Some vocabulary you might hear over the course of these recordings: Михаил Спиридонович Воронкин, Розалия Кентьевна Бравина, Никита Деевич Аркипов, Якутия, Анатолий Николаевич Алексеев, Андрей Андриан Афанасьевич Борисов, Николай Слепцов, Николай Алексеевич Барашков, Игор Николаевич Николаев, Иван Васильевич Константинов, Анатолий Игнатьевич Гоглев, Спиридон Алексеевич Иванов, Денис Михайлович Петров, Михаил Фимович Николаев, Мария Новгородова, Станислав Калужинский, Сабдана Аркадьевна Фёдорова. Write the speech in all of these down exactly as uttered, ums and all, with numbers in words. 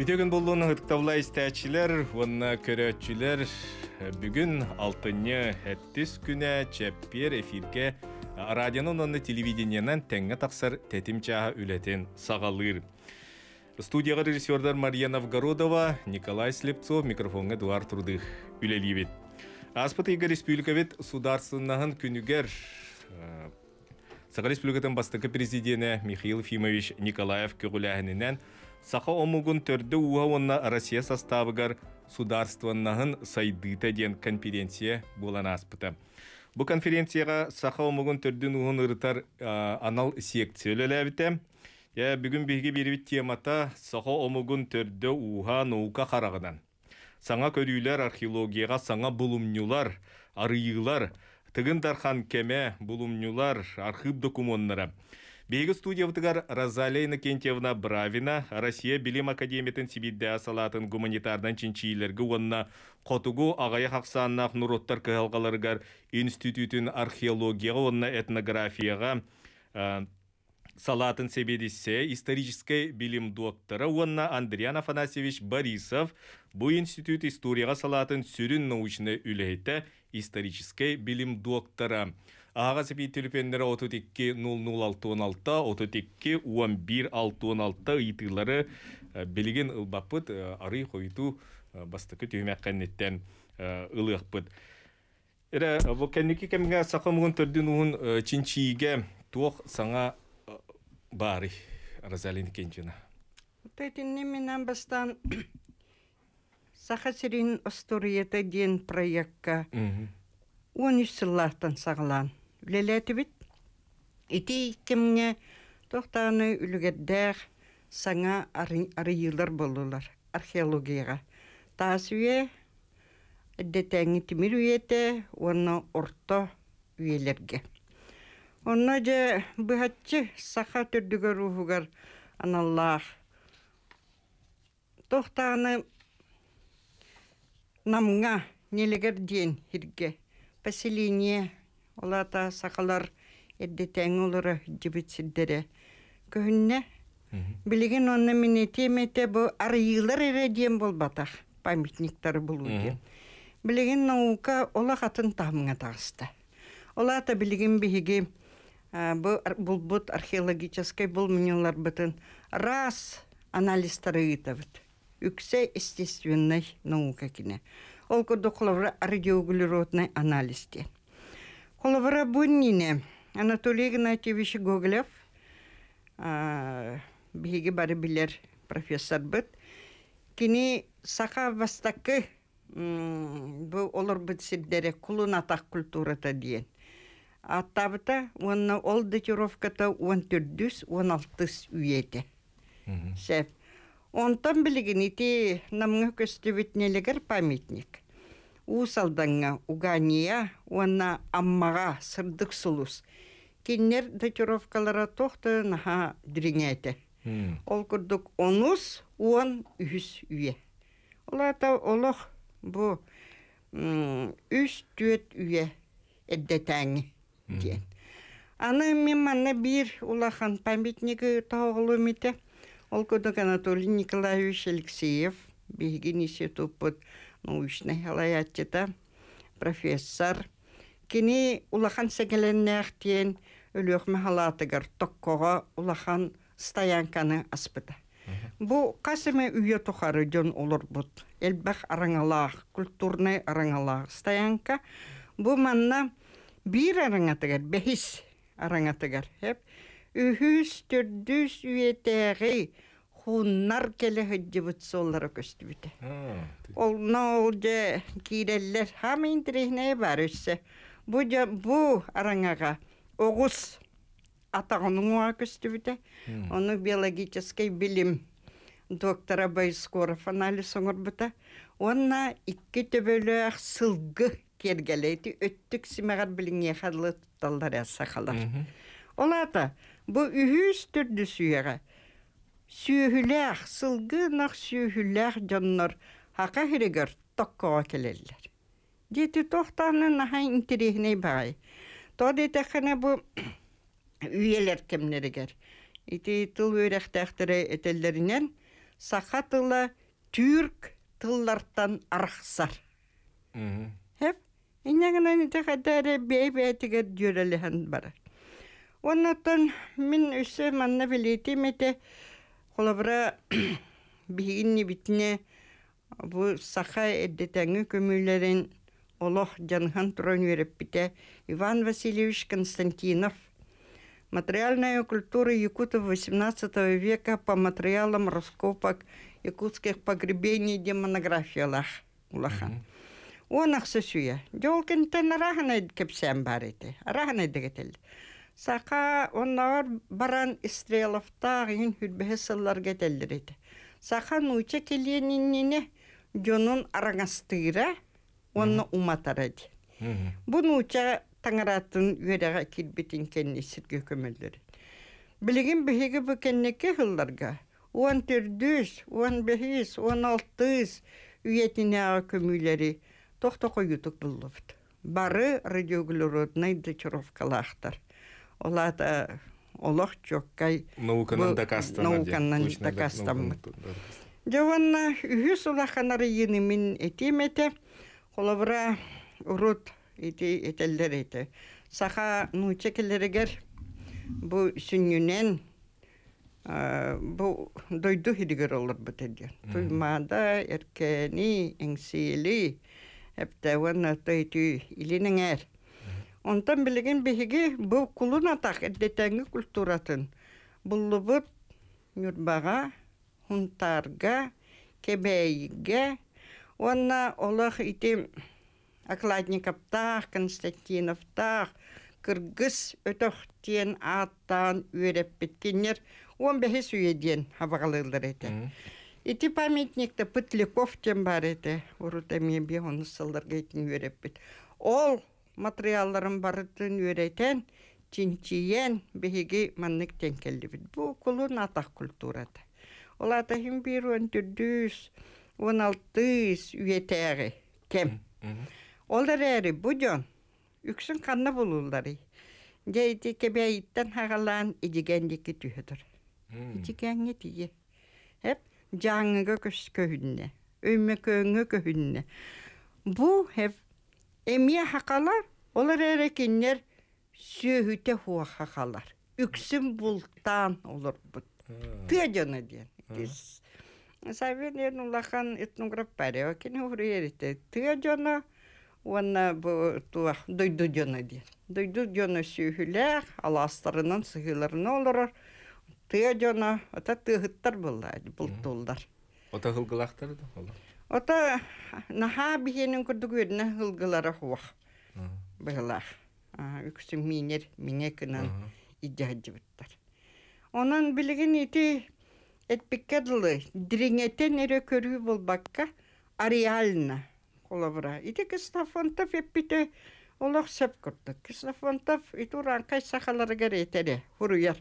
Үтегін болуының ұтықтаулай істәчілер, онына көрәтчілер бүгін алтынны әттіс күні чәппер эфирге радионың оны телевидениянан тәңі тақсар тәтімчаға үлетін сағалыр. Студияға режиссердар Мария Новгородова, Николай Слепцов, микрофонға дуар тұрдық үлелебет. Аспыты Игорь Республиковет сударсыннағын күнігер Саға Республикатын бастықы президенті Михаил Фимович Николаев көғіләғінінен Саха омугун төрді уауынна Россия составыгар сударстваннағын сайдыта ден конференция болан аспыты. Бұ конференцияға Саха омугун төрдің уғын ұрытар анал секциялі ләбіті. Бүгін бейге беребет темата Саха омугун төрді уға наука қарағынан. Саңа көрілер археологияға саңа бұлымнюлар, арыйылар, тығындархан кәме бұлымнюлар, архив документнары. Бейгі студиявтығар Розалия Кентьевна Бравина, Россия Билим Академиятын Сибидді асалатын гуманитардан чинчийлергі онына қотығу ағая қақсаннақ нұроттар кығалғаларығар институтын археологияға онына этнографияға салатын себедесе исторической билим доктора онына Андрей Афанасьевич Борисов бұй институт историяға салатын сүрін научны үлейті исторической билим доктора. Ага сепей телепендері отыз екі нөл нөл алты он алты, отыз екі он бір алты он алты ұйтылары білген ұлбапыт арый қойыту бастықы түймек қанеттен ұлықпыт. Әрі, бұл кәнеке кәміға сақымығын түрдің ұғын чинчиге тоқ саңа бары, Розалия Кентьевна. Өтетінне менен бастан сақасырын ұстырыеті ден проекқа он үш сыллақтан сағылан. Үлеләті біт, әті кімне тоқтаны үлігеддәғ саңа арыйылар болулар, археологияға. Тас үйе, әддетәңі тимір үйеті, оны орта үйелерге. Оны жа бұхатчы сақа түрдігер ұғығар аналлағ. Тоқтаны намға нелігер дейін хірге. Поселение, олата сақалар әддетәң олары жібітсілдері. Көхінне, білеген оны мені темете бұл арыйылар әреден бол батақ, памятниктары бұл өйден. Білеген наука ола қатын тамыңа тағысты. Олата білеген бейге бұл бұд археологическай бұл мүнелар бұтын раз аналистары үйті бұд. Үксе естественной наука кіне. Ол күрді қолавра радиоуглеродный анализде. Қолавра бұнніне Анатолий Игнатьевич Гоглев, бейге бары білер профессор бұд, кені сақа бастақы олар бұд сірдері құлын атақ культурата дейін. Аттабыта, оны ол датировката он төрт он алты үйеті. Сәп. Онтан білген еті намыңы көстөбетнелігір памятник. Усалданға, уғания, онна аммаға сырдық сұлыс. Кеннер датировкалара тоқты наға дүрінеті. Ол күрдік онус, он үйіс үйе. Олата олық бұ үйіс түйет үйе әддетәңі дейін. Аны мен маңна бір ұлақан памятнигі тауғылу меті. Ол көдік Анатолий Николаевич Алексеев, бейген институт бұд научный алаятчыта, профессор. Кені улахан сәгеленне әқтен өліғ мәхалатығыр тұққоға улахан стаянканы аспыда. Бұ қасымы үйе тұқары жон олыр бұд. Әлбәқ араңалақ, культурный араңалақ стаянка. Бұ манна бір араңатығыр, бәхіс араңатығыр. Үхіз түрдіз үйетегі хуннар келі хүджі бұтсы олары көсті біті. Олна олды кейрелер хамы интерейіне бар өсі. Бұ араңаға оғыз атағының оға көсті біті. Оны биологический білім доктора Байскоров анализ оңыр бұта. Онна икі төбөлі әқ сылғы кергелейді өттік симағар біліңе қадылы тұтталдар әсі қалар. Олата, бұл үйіз түрді сүйеға. Сүйіләқ, сылғынақ сүйіләқ жаннар хақа хірігір тұққыға келелілер. Деті тоқтаны наға интерегіне бағай. Тоды тәқіні бұл үйелер кімнерігер. Иті тыл өрәқтәқтірі әтелерінен саха тыла тюрк тыллартан архсар. Хеп, инягнан это хатаре бебе тигер дюрелехан бара. Он оттон мин усе манна велити мете холобра бигинни битне бу саха эддетенги көмүлерин олох жанхан турон вереппите Иван Васильевич Константинов. Материальная культура якутов восемнадцатого века по материалам раскопок якутских погребений де монография лах улахан. Он ахсесуя. Делкин тен раганайд кепсем барите. Раганайд дегатель. Саха он навар баран истрелов тагин худбехеслар гетельрите. Саха нуче келенинине джонун арагастыра он уматаради. Бунуча Таңаратын үйреға келбетін кәнне сірге көмілдері. Білігін бігі бұл кәнне кәғыларға он төрт жүз, он бес жүз, он алты жүз үйетіне аға көмілдері тоқтоқ ұйытық бұллыпты. Бары радиоглероднай дочаровкалақтар. Олады олық жоққай науканын дақастамын. Жауанна үйіз ұлақанары енімін әтеметі. Қолабыра ұрыд этелдер эте. Саха нучекелерегер бу сүннюнен бу дойду хидигер олар бітеді. Туймада, эркени, эңсиели, эптауана тойты илиніңер. Онтан білеген бігігі бу кулун атақ эддетәңі культуратын. Бұллы бұд нүрбаға, хунтарға, кебейге. Онна олақ итем Акладникаптах, Константиновтах, Кыргыз өтөктен аттан үйреппеткенер он бехес үйеден абағалылар ете. Эти памятникта Пытляковтен бар ете, урутамия бехоны салдарға етін үйреппет. Ол материалларын барытын үйретен, чинчиен бехеге маннык тенкелдебет. Бу кулун атақ культурата. Ол атахим бир он төрт жүз, он алты жүз үйетеғі кем. Олар әрі бұден, үксін қанна болулары. Дейді кебейттен хағалан ежігендекі түйедір. Ежігенге түйе. Әп, жаңығы көз көхінне, өмі көңі көхінне. Бұ, әп, әме хақалар, олар әрі кеннер сөйте хуа хақалар. Үксін бұлттан олар бұд. Пөдені ден. Савенен улахан этнограф парео, кені ғуриерите. Түйедені. Уанна бұтуа дойду дёна ден. Дойду дёна сүйілі, аластарынан, сұғыларын олырыр. Тыя дёна, ота тығыттар болады, бұлттолдар. Ота ғылғылақтар да олар? Ота наға бігенің күрдік өріне ғылғылары хуақ. Бұғылақ. Үксім менер, менекінен идеаджы бұттар. Онан білігін еті әтпеккәділі, дірінетен әрі көрі болбаққа ареалына. Иди Кристофонтов еппіті олық сөп күрді. Кристофонтов итураңқай сақаларығыр етері, құруяр.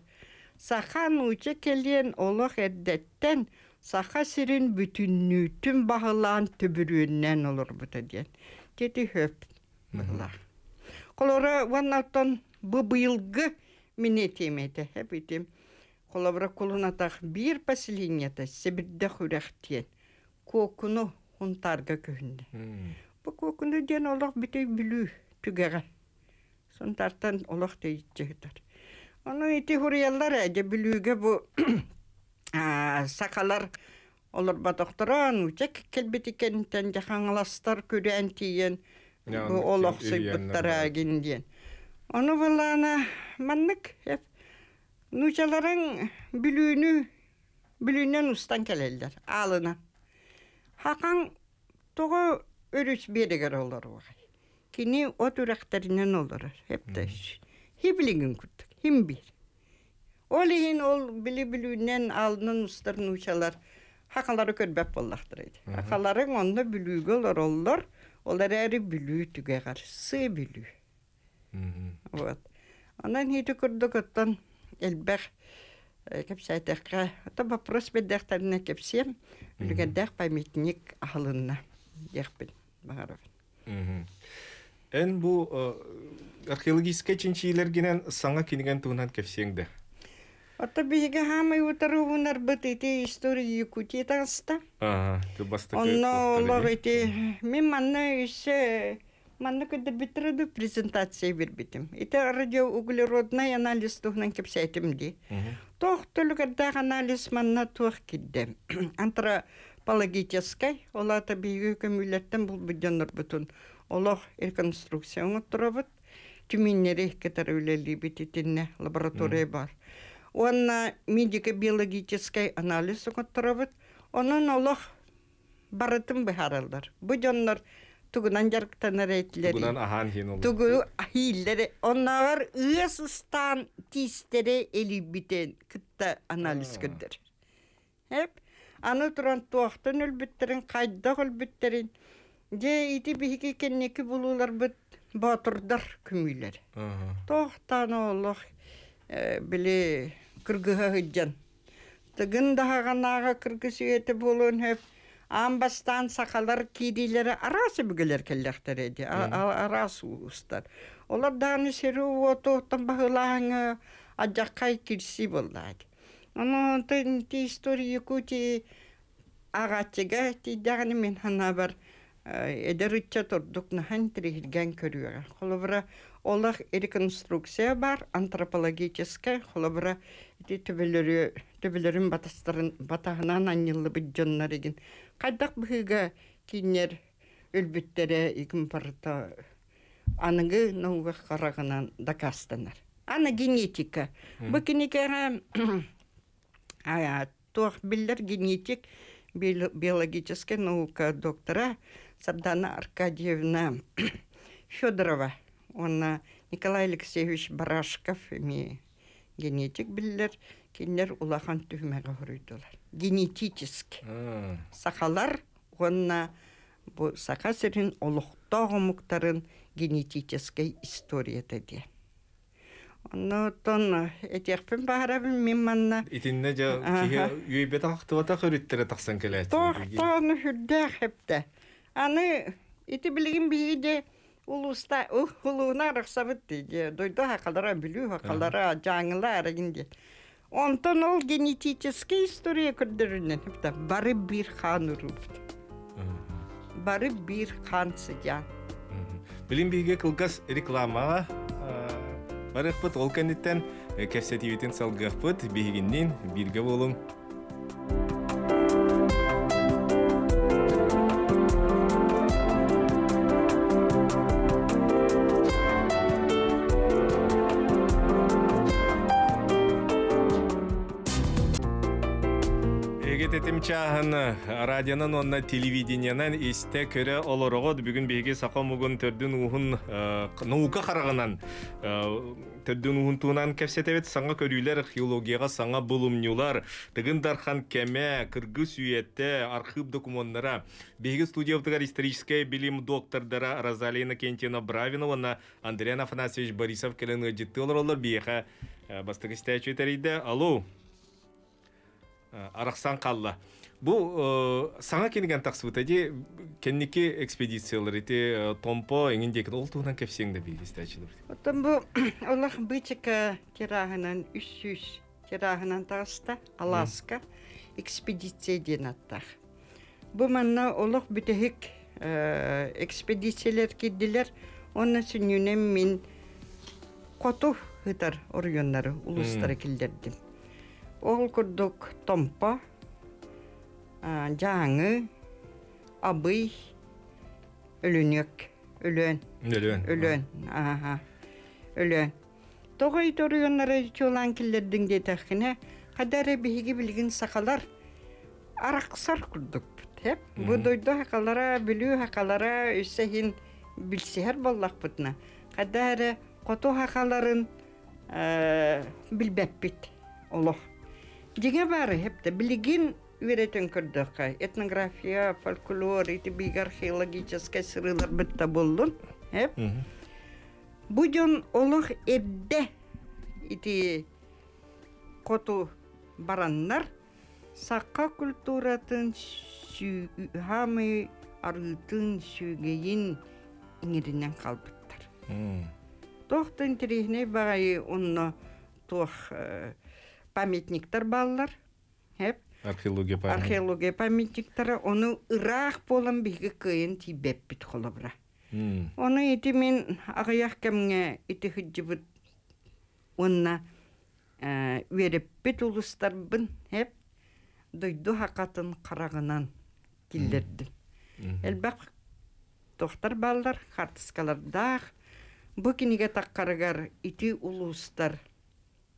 Сақан ұйчы келен олық әддеттен сақа сірін бүтінні түн бағылан түбіріннен олыр бұты ден. Деті хөп бұлла. Құлыры ванналтон бұбылғы мінетемеді. Әп етем. Құлыры құлынатақ бір паселенеті сібірді құрақтен. Көкіні Құнтарға көхінде. Бұл көкінде ден олық біте білі түгіға. Сонтартан олық дейті жігітір. Оның еті құриялар әді біліге бұл сақалар олар батықтыран, өтек келбетікен тән жақаңыластар көрен тиен, бұл олық сөйбіттар әген ден. Оны бұлана маннық, нұшаларың білінен ұстан кәлелдер, алына. Хақаң тұғы өріс берігер олар оғай. Кені от үрақтарынан олар. Хебілігін күрдік, хем бір. Ол ең ол білі-білінен алының ұстарын ұшалар. Хақалары көрбәп болақтырайды. Хақаларын онында білігі олар олар. Олар әрі білі түге ғар. Сы білі. Онан хейті күрдік ұттан әлбәқ. Кәпсәйтәққа. Ота бапрос бәддәқтарына кәпсем. Үлгәдәқ памятник ағылынна. Дәқпен бағарабын. Ән бұл археологиске чинчилергенен саңа кенеген туғынан кәпсеңді? Ото бігами уторову нарбити історії Якутії таста. Ага, то баста. Оно ловити ми манне ще манне куди битреду презентації вірбитим. І те радіоуглеродний аналіз тугнан кепсятим ди. Тох только да аналіз манна тух кидем. Антропологический, ола та биокумуляттен бул биден нарбитун. Олах реконструкция отороват. Тюминерих кетаруле либититинне лаборатория бар. Он медико-биологический анализ, который он налог барытым быхаралдар. Будь он тугунан жарктанарайтлери. Тугунан ахангин. Тугу ахиллери. Оннагар ыасыстан тистере элибитен кытта анализ кырдыр. Хеп. Аны туран туақтын өлбіттерін, қайдақ өлбіттерін. Де ити бихеке кеннеки булулар бит батырдар күмейлер. Тоқтан олық. Били кыргыга хыджан. Тыгын дагынаага кыргы сүйөтү болуун хеп амбастан сакалар кидилери арасы бүгелер келдиктерди. Арасы устар. Олар даны серу отоктон багылаңы ажакай кирси болдат. Аны тенти история кути агачыга тидагыны мен хана бар эдерүчө турдук нахан тирген көрүгө. Холобра олар реконструкция бар, антропологическая, холобра, эти төбелери, төбелерин батастарын, батагынан аннылы биддённар эгин. Кайдак быхыга кинер өлбүттере эгин парта аныгы науга карагынан дакастанар. Аны генетика. Бу кинекеге а тох билдер генетик биологическая наука доктора Сабдана Аркадьевна Фёдорова. Он Николай Алексеевич Барашков, ми генетик билдер, кинер улахан тюмеге хурыдылар. Генетически. Сахалар, он бу сахасерин олуктогу муктарын генетической история тәде. Оно тон этекпен бахарабын мен манна. Итинне жа кеге үйбет ахтывата хурыттыры тақсан келәтін. Тоқтан хүрдәк хепті. Аны ити білген бейде улуста улуна рахсавыт дейді. Дойду хақалара білу, хақалара жаңылар енді. Онтан ол генетический история күрдірінен. Бары бір хан ұрыпты. Бары бір хан сыдян. Білім бейге қылғас рекламаға барық бұд ол кәнеттен кәпсәтиветін салғақ бұд бейгеннен бірге болым. Чагына радионан онна телевидениянан исте көрө олорогод бүгүн беге сакомугун төрдүн уун наука карагынан төрдүн уунтунан кепсетебет саңга көрүүлөр археологияга саңга булумнюлар тыгын дархан кеме кыргыз үйөтө архив документтары беге студиябытыгар исторический билим доктордора Розалия Кентьевна Бравина, Андрей Афанасьевич Борисов келени жетти олоролор беге бастык истечи териде алуу арахсан қалла. Бұл саңа кенеген тақсыбытаде кеннеке экспедициялары ете томпо еңіндекін ол туғынан кәпсеңді бейгесті әчіліп. Отын бұл олақ бычыка терағынан үш-үш терағынан тағыста Аласка экспедиция ден аттақ. Бұл манна олық бүтігік экспедициялар кедділер. Оны сүнінен мен қоту ғытар орионлары, ұлыстары келдердім. Ол күрдік томпа, жаңы, абый, өлінек, өлін. Өлін. Өлін. Аға, өлін. Тоғай торғынлары жолан келдердің дейтіқіне, қадары бейге білген сақалар арақсар күрдік бұд. Бұд ойды хақалара, білу хақалара, өсәйін білсігер болақ бұдна. Қадары қоту хақаларын білбәп бұд. Олық. Деге бары хепті білген веретін күрдіққа. Этнография, фольклор, еті бейг археологическай сырылар бітті болдың. Бұден олық әбді еті қоту бараннар саққа культуратын сүғамы арғытын сүгейін еңерінен қалбыттар. Тоқтың тірейіне бағайы онына тоқ памятниктер баллар. Археология памятник. Археология памятниктера. Оны ырах болым беге кыйын тибеп бит холыбра. Оны эти мен ағаяқ кәмге эти хыджыбыт онна веріп бит улыстарбын. Дойду хақатын қарағынан келдерді. Әлбәқ тоқтар баллар, хартыскалардақ. Бұ кенеге таққарығар эти улыстар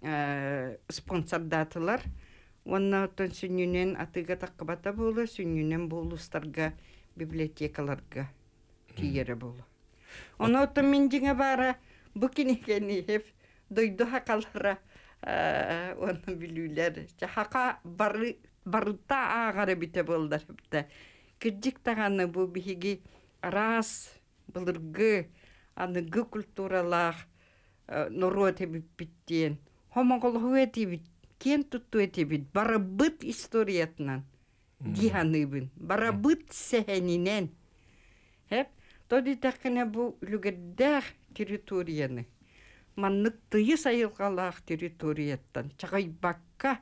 спонсордатылар. Онна отон сүннен атыга таққабата болы, сүннен болыстарға, библиотекаларға тиері болы. Онна отон мен деңе бара, бұ кенегені еп, дойду хақалара, оны білулер. Хақа барыта ағары біте болдар. Кірдік тағаны бұ бігі рас, бұлырғы, анығы культуралақ, нұрот ебіп біттен. Хомағылғу әті бітті. Кен тутту эти бит, барабыт историятнан, диханы бин, барабыт сехенинен. Тоди тахкана бу люгаддах территорияны. Маннык тыйы сайылгалах территорияттан, чагай бакка,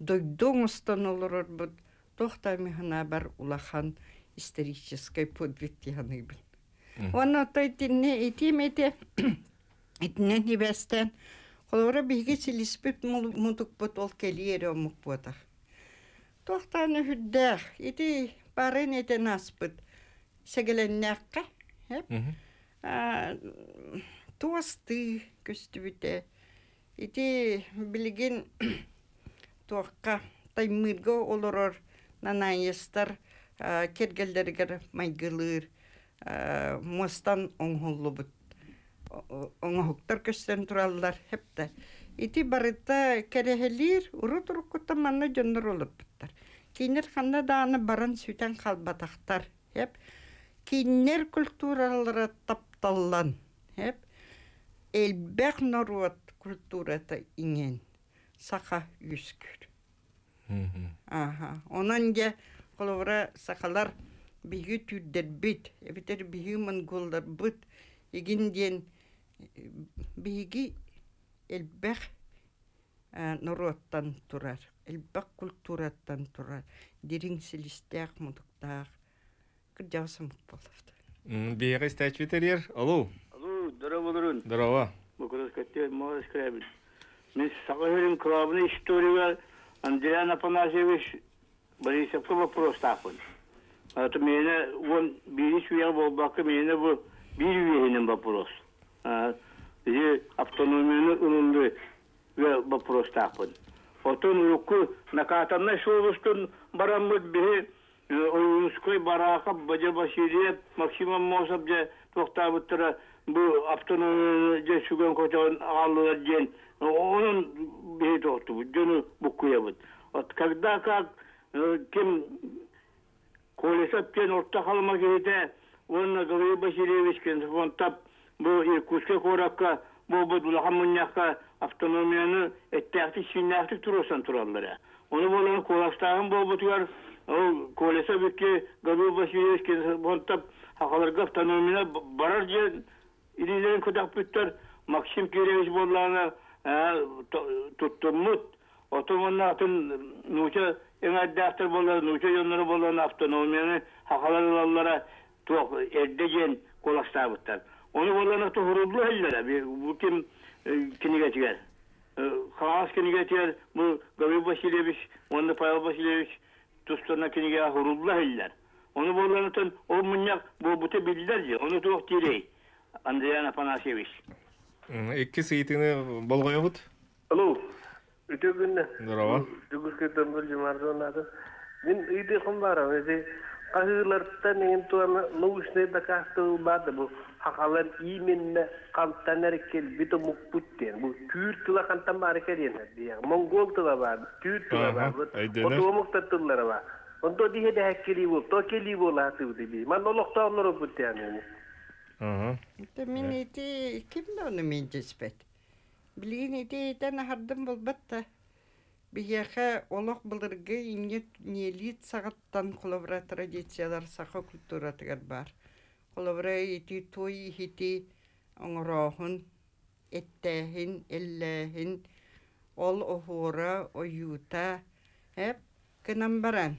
дойдон устанулырыр бут, тохтамихана бар улахан исторической подвиг диханы бин. Ванна той тинне этим эти, этнен небестен, Холора биге силиспит мутук потол келиере омук потах. Тохтаны хүддэх, ити барын ете наспыт. Сегеленнякка, туасты көстүбіте. Ити билген туаққа таймырға олорор нанайыстар кергелдергер майгылыр. Мостан оңғылы бұт. Оңғықтар көстен тұралылар әпті. Иті барыта кәрехелер, ұры тұрқұтта маңна жөндір олып бұттар. Кейнер қанда дағаны баран сөйтен қалбатақтар. Кейнер культуралары тапталлан. Әлбәқ норуат культурата инен. Сақа үйскүр. Онан ге қолуыра сақалар бейгі түрдер бейт. Әбетер бейгі монголдар бұт. Егенден бейгі әлбәқ нұруаттан тұрар, әлбәқ культураттан тұрар, дерің селістәқ, мұдықтақ, күрдяғысым болыфты. Бейгі стәч бетерер, алу? Алу, дұрау олырын. Дұрауа. Мұқырыз көттер, мағыз көрәбіл. Мен саға өрім клабының историяға Андриан Афанасьевич Борисовқа вопрос тақын. Аты мені, он бейіс үйе болбақы мені бұл Бирвиенин вопрос. И автономияны ынынды вопрос тапын. Отын руку накатанна шолыстын барамыт бири Оюнской бараха Баде Басилиев Максима Мосап же тоқтабыттыра бұл автономияны же шуген көтеуін ағалылар ден. Оның бири тоқты бұд, жөні бұққыя бұд. От когда как кем колесап кен орта қалыма кейте он Николай Басилевич Константинов тап бу Иркутске коракка бу Будулахан муннякка автономияны эттәхти синнәхти турасан тураллар. Оны болан коластагын бу бутуяр ул колеса битке Николай Басилевич Константинов тап халарга автономия барар же илилерин кудак биттер Максим Киревич болларына туттумут отомонатын нуча эңәдәхтер боллар нуча яннары боллар автономияны халарларга Туақ әрдеген қоластабыттар. Оны боланақты ғұрылы әлілері, бұл кем кенеге тігер. Қағас кенеге тігер, бұл Гаврил Василевич, онында Павел Василевич тұстарына кенеге ғұрылы әлілер. Оны боланақты ол мұнняқ бұл бұты білдер де, оны туақ дерей, Андриан Афанасьевич. Екі сейтіні болғай бұд? Алу, үті күнді. Дұрава. Дүгіз көттен бұл жұмарды онады. Мен үйде құм барам, өзі Қағырларыттан ең туаны нұғышны дақасты ұлбады бұл хақалар именіне қамттан әрекел біті мұқпұттен. Бұл түйір тұла қамттан барекер еңді. Монгол тұла бар, түйір тұла бар, оты омықтар тұллары бар. Онда дейе де әккелі бол, токелі бол аты бұды бей. Ман олықта оныр ұппұттен ені. Мен еті кімді оны мен жеспәді? Білген еті етен ағардым бұл бәтті. Бігеға олық бұлырғы инет-нелит сағаттан қолыбыра традициялар сақа культуратығар бар. Қолыбыра еті той еті оңырағын, әттәғін, әлләғін, ол охора оюта эп кенамбаран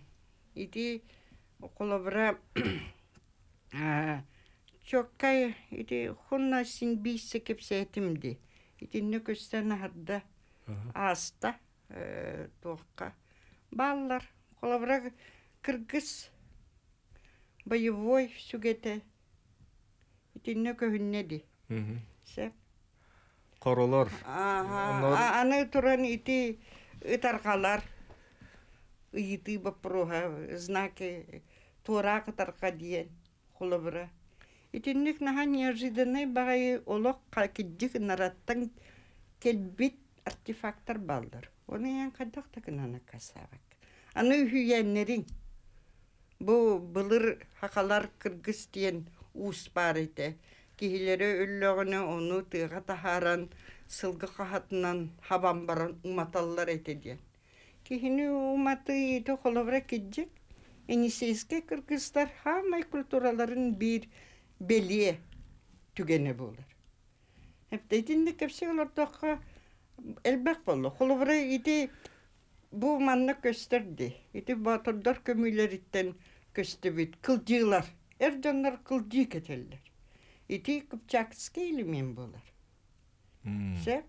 ити колобра чоккай ити хунна синбисе кепсетимди ити нөкөстен харда аста тоққа баллар колобра кыргыз боевой сүгете ити нөкөннеди сеп королор аны туран ити ытаркалар ыйты бапрога знаки турак тарка диен холобра итинник наха неожиданный багай олок какиддик нараттан келбит артефактар балдар онын кадактакын аны касабак аны үйгеннерин бу былыр хакалар кыргыз тиен уус бар ите киһилери өллөгүнө ону тыга тахаран сылгы кахатынан хабам баран уматаллар этеден. Киһини уматы тохолобра киддик. Энисейске кыргыздар хамай культураларын бир беле түгене болдыр. Эптетинде кепсеолор тохка элбек болду. Холобра ити бу манны көстөрдү. Ити батырдар көмүйлериттен көстөбүт. Кылдыйлар, эрдондар кылдый кетелдер. Ити кыпчакский элемен болар. Все.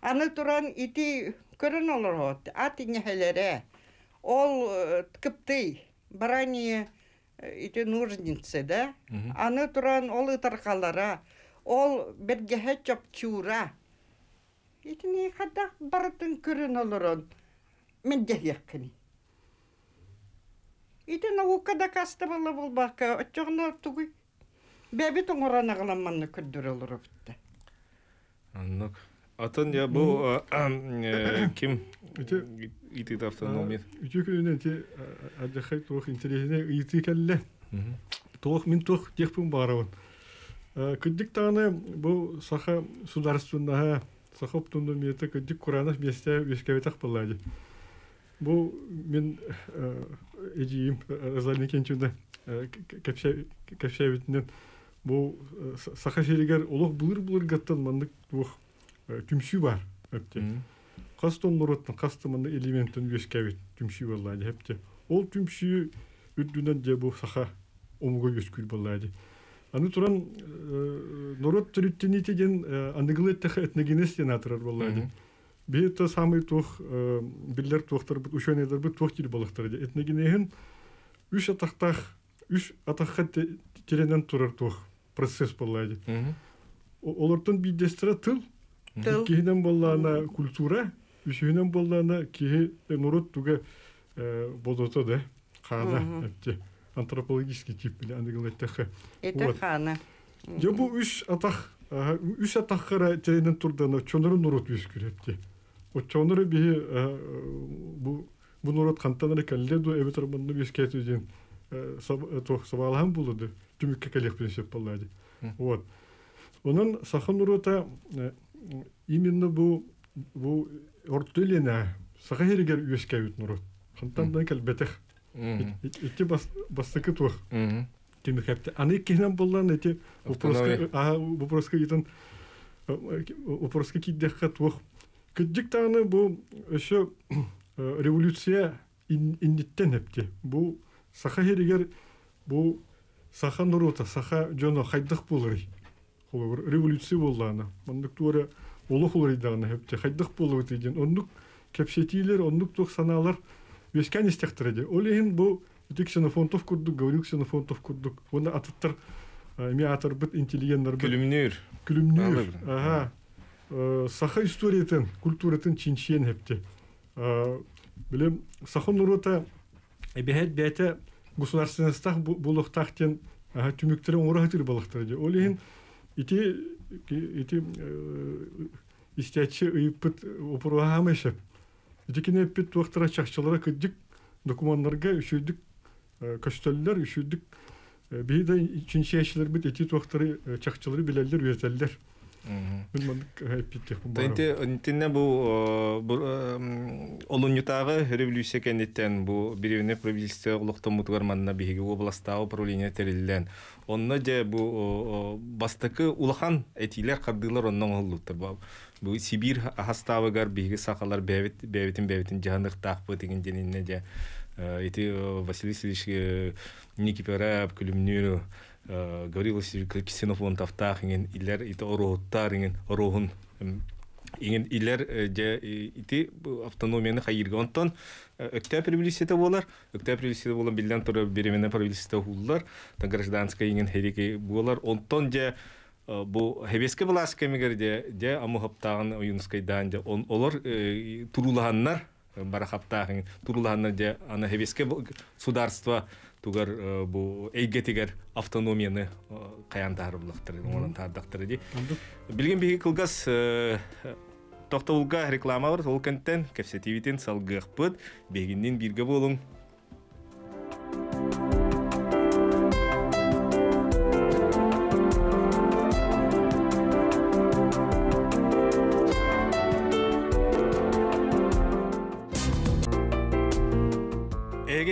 Аны туран ити көрін олар от. Аты нехелері. Ол кыпты. Барани ити нужницы, да? Аны туран ол ытарқалара. Ол бергеге чопчура. Ити не қадақ барытын көрін олар он. Мен дегеккені. Ити наукада кастабалы бол баққа. Отчоғын ортуғы. Бәбит оңырана ғаламанны күрдірілір өпті. Аннық. Атын, я бұл кем үйтік таптан олмен? Үйтік үнәте әдіқай тоқ интересіне үйтік әлі. Тоқ, мен тоқ декпін барауын. Күддік тағына бұл сақа сударыстыннаға, сақа ұптынды меті күддік құранық бесте өскәветақ болады. Бұл мен әдейім Розалия Кентьевна. Кәпшәбетінен бұл сақа серігер олық бұлыр-бұлыр ғаттан маңдық бұқ түмші бар әпте. Қастон нұраттың қасты маңдық элементтің өскәбет түмші болады әпте. Ол түмші өттінен де бұл сақа омғы өскүл болады. Аны тұран нұрат түріттен етеген анығыл әттіға әтінегенестен атырар болады. Бейті самый тоқ, білер тоқтар бұт, үшенедер бұт тоқ кел үш атаққа теренен тұрар тоқ, процесс болады. Олардың бейдестіра тыл, кейінен болағына культура, үшінен болағына кейінен ұрот түгі бодоты да, қана, антропологический тип білі андығыл әттіқі. Әті қана. Я бұл үш атаққара теренен тұрдана чонырын ұрот өскір әпте. Чоныры бейі бұл ұрот қантанары кәлілерді әбетарманны өскәті дейін. Сабалған болады, түмікке кәлекпен сеп болады. Оның сақын ұрыта, именно бұл ұрттөліне сақа ерігер өскәуетін ұрыт. Қантандан кәлбәтіқ. Етте бастықы тұқ. Түмік әпті. Аны кейінен болған, әте ұпырысқа кейдеққа тұқ. Күддік тағыны бұл үші революция иннеттен әпті. Бұл Саха херігер бұл саха нұрута, саха жону қайдық болыры. Революция болдағына. Ондық туара олық олырыдағына әпте. Қайдық болығы дейден. Ондық кәпсетейлер, ондық тоқ саналар өскен істектіреді. Олеген бұл ксенофонтов күрдік, говорил ксенофонтов күрдік. Оны атыттар, әме атыр бұт, интеллигендар бұт. Күлімнер. Күлімнер. Саха историятын, культуратын чиншиен әпте. Білем, саха нұрута Әбәйәт бәйті ғұсыларсыныстақ болықтақтен түміктерін орағытыр балықтырды. Олығын еті істәтші ұйыппыт опыруға ғамайшып. Етекен әппет уақтыра чақшылара күддік документарға үшілдік көштөлілер, үшілдік бейді үшінші әшілер бұд әтет уақтыры чақшылары біләлдер, өтәлдер. Тәнте бұл олыңытағы революция кәндеттен бұл беревіне правительстве ұлықтың мұтығарманына бейгі областағы управление тәрелілден. Онына жа бұл бастықы ұлыған әтейлер қардығылар онның ұлықтыр. Бу Сибир хастава гар биги сахалар бевит бевитин бевитин жандык тахпы деген денинне же эти Василий Васильевич Никипарап күлүмнүрү говорилось ксенофон тафтах ген илер ите ороттар ген орогун ген илер же ите автономияны хайырга онтон октябрь билисите болар октябрь билисите болан билден тура беремене правительство уллар та гражданская ген хереки болар онтон же бу хебеске власкы мигерде де амухаптаган уюнскайдан же он олар турулганнар барахаптаган турулганнар же ана хебеске государство тугар бу эйгетигер автономияны каяндарыблыктыр онун тардактыр ди билген биги кылгас токтолга реклама бар ол кенттен кепсетивитин салгыкпыт бегиндин бирге болуң.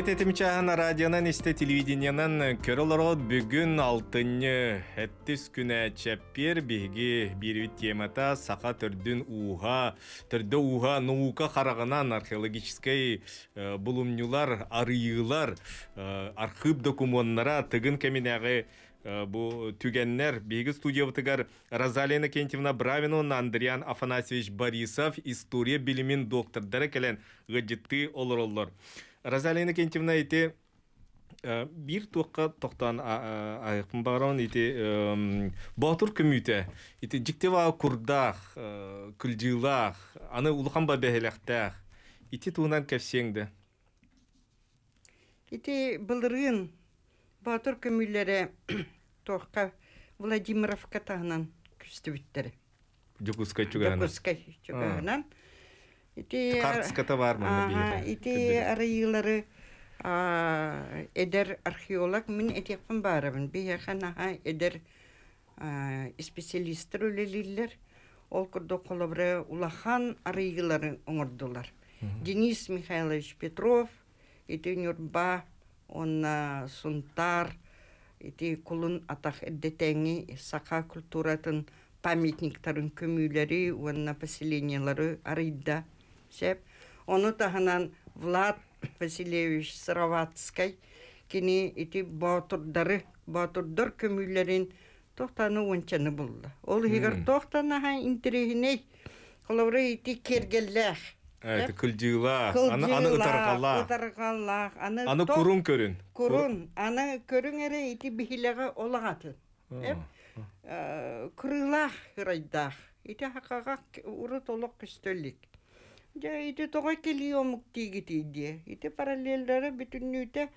Этимчаһана радионан исте телевидениянан көрөлөрөт бүгүн алтыны эттис күнэ чаппер биги бирвит темата сака төрдүн уга төрдө уга наука карагынан археологический булумнюлар арыйлар архив документтары тыгын кеминеги бу түгеннер биги студиябытыгар Розалия Кентьевна Бравина, Андриан Афанасьевич Борисов история билимин доктордары келен гаджетти олороллор. Розалия Кентьевна ите бир тоққа тоқтан айықпын бағырауын ите батыр көмейті ите жіктева күрдақ, күлділақ, аны ұлықанба бәхеліқтақ ите туынан көпсеңді. Ите бұлырын батыр көмейлері тоққа Владимировқа тағынан күсті біттірі. Дегузкай чүгағынан. Дегузкай чүгағынан. Картската бар мына бие. Ите арыйлары эдер археолог мен этекпен барыбын. Бие ханаха эдер специалисттер үлелилер. Ол курдо колобре улахан арыйларын оңордулар. Денис Михайлович Петров, ите Нюрба, он Сунтар, ите кулун атах эддетеңи сака культуратын памятниктарын көмүлери, онна поселениялары арыйда. Оны тағынан Влад Васильевич Саравацкай кені еті баутырдары, баутырдар көмілерін тоқтаны ончаны болды. Ол егер тоқтаны ған интерегіне қолауыры еті кергелләқ. Әйті күлдіғылақ, аны ұтарғалақ, аны күрін көрін. Күрін, аны көрін әрі еті бігіліға олағатын. Күрілақ үрайдақ, еті хақағақ ұры толық күстөлік. Иде тоға келі омықтай кетейде. Иде параллелдары бүтін нөйті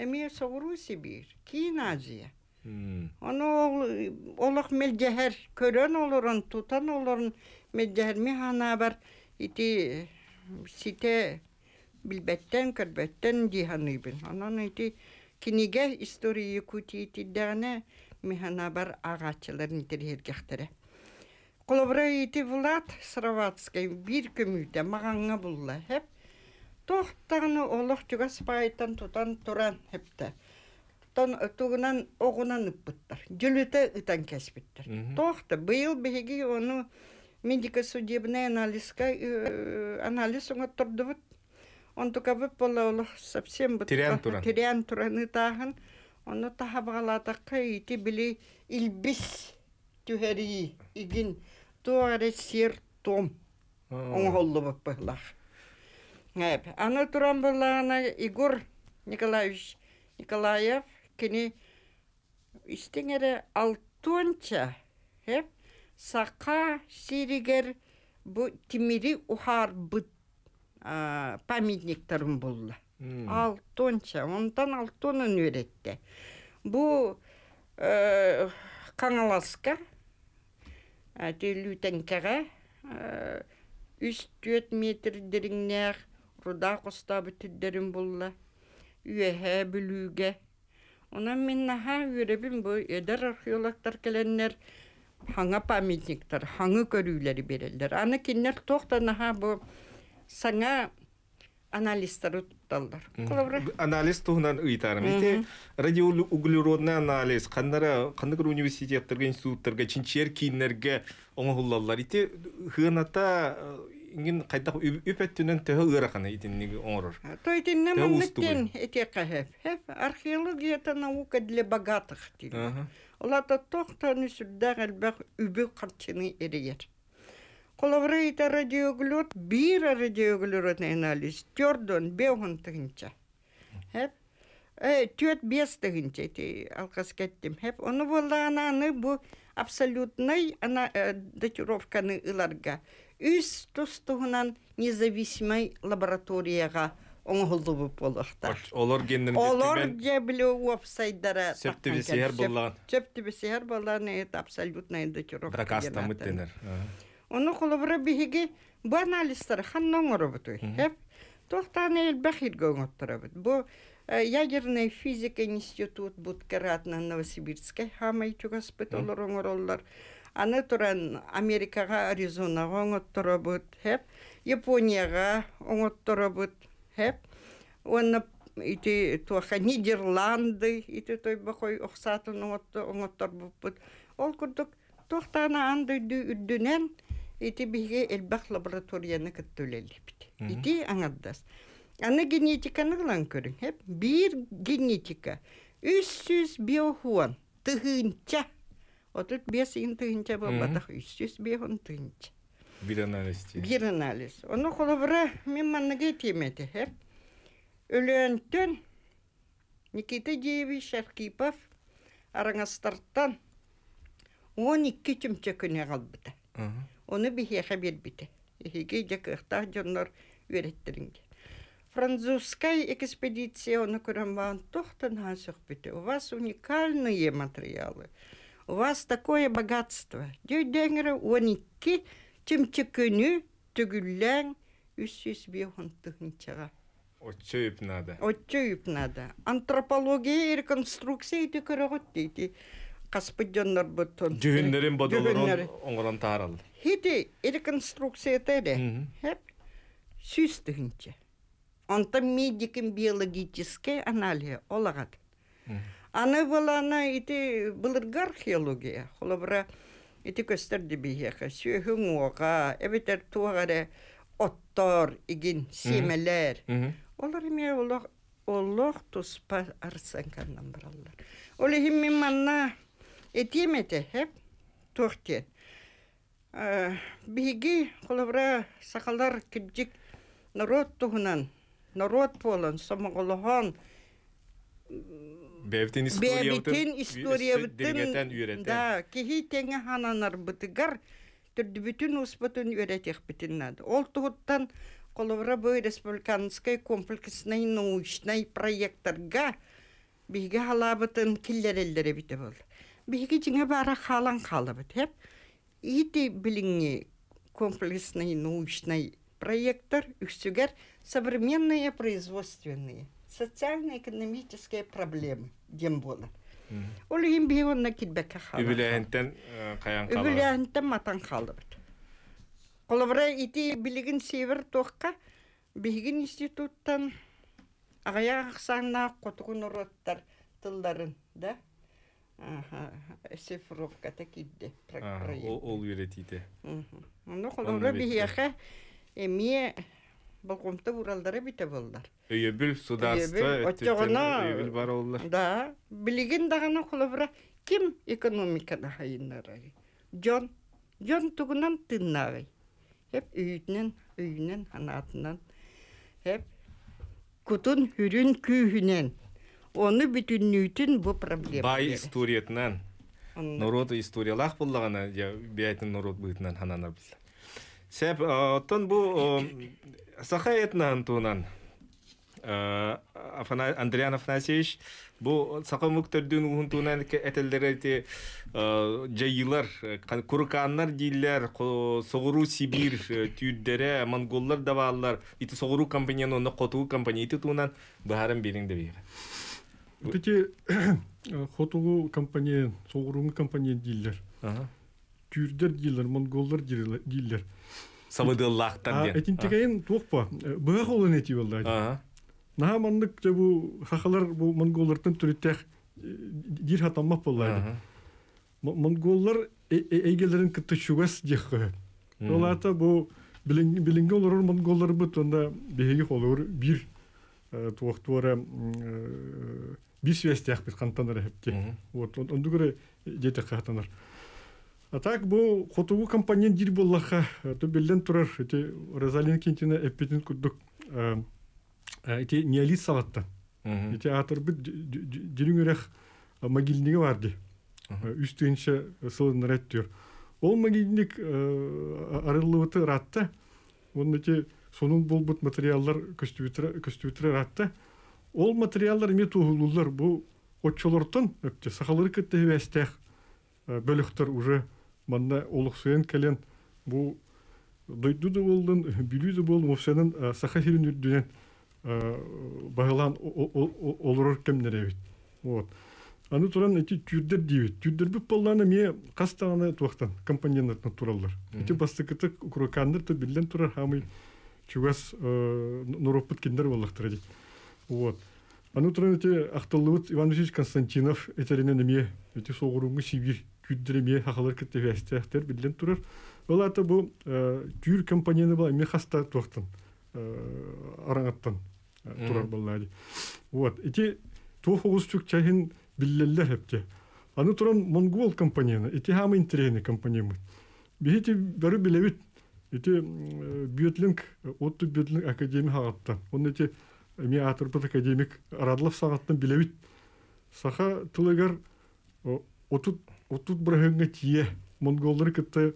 әме соғыру Сибир, кейін Азия. Оны олық мәлдәғір көрін олырын, тұтан олырын мәлдәғірме ғана бар. Иде сите білбәттен, көрбәттен дейханыбын. Оның иде кенеге история көте етедіғіне мәғана бар ағатшыларын тергергіқтірі. Қолабыра еті Влад Саравацкай бір көмейді мағанға бұлла. Тоқтағыны олық түгі спайтан тұтан тұран әпті. Тұғынан оғынан ұппыттар. Жүліті ұтан кәспіттір. Тоқты бұйыл бәйге оны медико-судебіне анализ оңа тұрды бұд. Он тұқа бұд бола олық сапсен бұд. Тирян тұраны тағын. Оны таға бағалатаққа еті білі үлбіс. Түхәрі егін туары сер том оңғолды бұқпығылақ. Аны тұран бұлағына Игор Николаевич Николаев кені істіңері алтонча сақа сирігер бұ тимири ухар бұд памятниктарын бұлды. Алтонча, онтан алтонын өретті. Бұ қаңаласқа, түлітенкеға, үст-төт метрдеріңнер, руда қостабы түддерін болла, үйәхә бүліге. Онан мен наға өребін бұл едер археологтар келеннер, хаңа памятниктар, хаңы көрілері берелдер. Аны кеннер тоқта наға бұл саңа анализ тарытталдар. Анализ тугунан ыйтармите радиоуглеродный анализ кандара кандагы университеттерге институттерге чинчер кинерге оңгуллалар ите хыната ингин кайда үпөттүнөн төгө ыракана итинниги оңрор. То итинне муннеттен эте кахеп. Археология это наука для богатых. Улата токтону сүддә гәлбәк үбү картины эриер. Коловрейта радиоуглерод, бира радиоуглеродный анализ, тёрдон, бегун тыгынча. Тёрд без тыгынча, алкаскеттим. Он была ананы бу абсолютной датировканы ыларга. Үз тустугунан независимой лабораторияга оңгулубу полуктар. Олор геннен детимен. Олор деблю уапсайдара. Сөптебесер боллан. Сөптебесер боллан, это абсолютная датировка. Дракаста мыттенер. Ону холовра биһиги бу анализтар ханнан оробутой. Хеп тохтаны бахир гоңотторабыт. Бу ядерный физика институт буткаратна Новосибирскай хамай чугаспыталар оңороллар. Аны туран Америкага Аризонага оңотторабыт. Хеп Японияга оңотторабыт. Хеп онна ити тоха Нидерланды ити той бакой оксатын оңотторбут. Ол курдук тохтана андай үддүнен эти биге элбах лабораторияны кеттөлелипти. Эти аңаддас. Аны генетиканы гылан көрүн. Хеп бир генетика. үч жүз биохуан тыгынча. Отут бес ин тыгынча болбатах үч жүз биохуан тыгынча. Бир анализ. Бир анализ. Ону холовра мен маныга темете. Хеп Өлөнтөн Никита Деевич Аркипов араңастартан он икки чумча күнэ қалбыта. Оны бихеха бербіте. Ихеге жакыхтах жонлар вереттеринге. Французская экспедиция оны көрінбаған тоқтан хансық біте. У вас уникальные материалы. У вас такое богатство. Дёйденгірі он икки чумча күні түгілләң үсіз бейхун тұхынчаға. Отчөйіп надо. Отчөйіп надо. Антропология и реконструкция иті көріғыт дейді. Каспыдённар бутон. Дюйнерин бодолорон оңгорон таарал. Хити реконструкция теде. Хеп сүстүнче. Онта медикин биологический анализ олагат. Аны болана ити былырга археология. Холобра ити көстөрдү бияка. Сүйүн ога, эбетер туагара оттор, игин семелер. Олар эме олог олог туспа арсанкандан баралар. Олегим мен манна этимете хеп тохтен. Биги холовра сахалар кидик народ тугунан, народ болон сомголохон. Бевтин история бүтүн. Да, кихи теңе хананар бытыгар түрдү бүтүн успатын үйрөтөк битиннад. Ол туттан холовра бой республиканский комплексный научный проекторга биги халабытын киллерелдери бите бол. Биги жиңе бара халан халабыт хеп. Ити билинги комплексный научный проектор үксүгер современные производственные социально-экономические проблемы дем болар. Ол им бегонна китбекке халабыт. Үбүлээнтен каян халабыт. Үбүлээнтен матан халабыт. Колобра ити билигин север тоққа бигин институттан аяк сана котугун ороттар тылдарын да. Ага, цифровка такиде проект. Ол үйрөтүйтө. Мында колдонго бияка эми балкомто буралдары бите болдар. Өйөбүл сударства өтөтөр бар оллар. Да, билигин дагана колобра ким экономикада хайыннары. Жон, жон тугунан тыннагы. Хеп үйүнөн, үйүнөн анатынан. Хеп кутун хүрүн күйүнөн. Оны бүтүннүйтүн бу проблема. Бай историятынан, народ историялах боллагана, бияйтын народ быйтынан хананар бізді. Сәп, оттан бу сақаетна антуынан, Андриан Афанасьевич, бу сақа мүктірдің ұғынтуынан әтелдерді жайылар, құрықаннар дейлер, соғыру Сибир, түйддері, монголлар давалар, иті соғыру компанияны, оны қотығы компания иті туынан бұхарын беріңді бейгі. Эти хотугу компания, сооруженная компания дилер, тюрдер дилер, монголлер дилер. Савыдыллахтан. Этинтеген тухпа, бахолын эти волда. Наха маннык бу хахалар бу монголлардан түреттех дир хатаммап боллайды. Монголлар эйгелерин кыттышугас дехэ. Олата бу билинге олорор монголлар бут, онда беги холор бир туактуара бир свестях бит кантанар хепке. Вот онду гөрэ дете хатанар. А так бу хотугу компонент дир боллаха, то билен турар, эти Розалия Кентьевна эппетин куддук эти неолит саватта. Эти атыр бит дирүңөрэх могильниги барды. Үстүнче сылыныр эттүр. Ол могильник арылыбыты ратта. Онун эти сонун болбут материалдар көстүбүтүрэ ратта. Ол материалдар метуулуулар бу отчолортон өптө сахалыры кытты эбестэх. Бөліктер уже манда олықсуен келен бұл дойду да болдың, білу да болдың, овсенің сақа херін үрдінен бағылан олырыр кемдер әйбет. Аны тұран әйті түйдер дейбет. Түйдер бұл болғаны мие қастағаны туақтан, компонентатына тұралдар. Әйті бастықытық крокандыр да білден тұрар, хамай чугас нұропыт кендер болықтыр әйді. Аны тұран әйті ақтылығыт Иван Васильевич Константинов әтерінен әме әйті соғырыңғы Сибирь күддіреме хақалар кітті вәстіяқтар білден тұрар. Ол аты бұл күйір компанияны бұл әме қаста тұқтын, араңаттан тұрар болғады. Әйті тұқ оғыз түк чайын білдерлер әпте. Аны тұран монгол компанияны, әйті хамын трені компаниямын. Бәйті бәрі біләвіт, әйті бүйетлінг, отты бүйетлінг академия хағаттан. Оны әйті әме атырпыт академик Арадылов сағаттан біләвіт. Сақа тылығар отут бұрағыңға тие монголдары кітті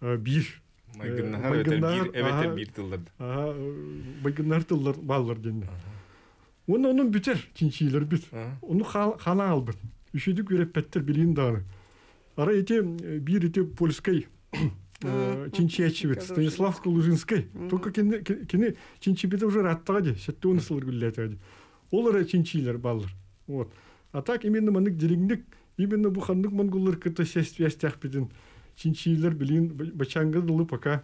бір. Майгыннағар әвәтір бір тылдарды. Майгыннағар тылдар балылар денді. Оны оның бүтер, тіншейлер бүт. Оны қана ал бүт. Үшедік өреппәттер білейін дағаны. Ара еті бір еті польскай чинчевец, Станислав Калужинский. Только кене чинчебеті уже раттағады, сәтті оны сылыр күлләтағады. Олар чинчейлер балылар. А так, именно манық дерегіндік, именно бұхандық монголлар кірті сәстіястяқ бетін чинчейлер білейін бачаңғыдылы пока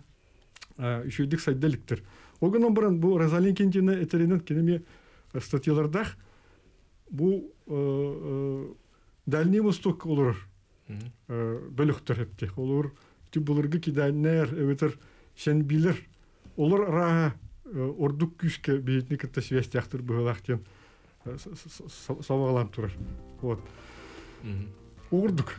үшейдік сайдаліктір. Оғынан баран, бұл Розалия Кентьевна әтерінен кенеме статьялардақ, бұл дәліне мұстық олар бөліктір әпте. Олар бұлырғы кедайнер, әветір, сән білер. Олар араға ордық күшке бейтіні кітті свестяқтыр бұғалақтен савағалам тұрар. Ордық.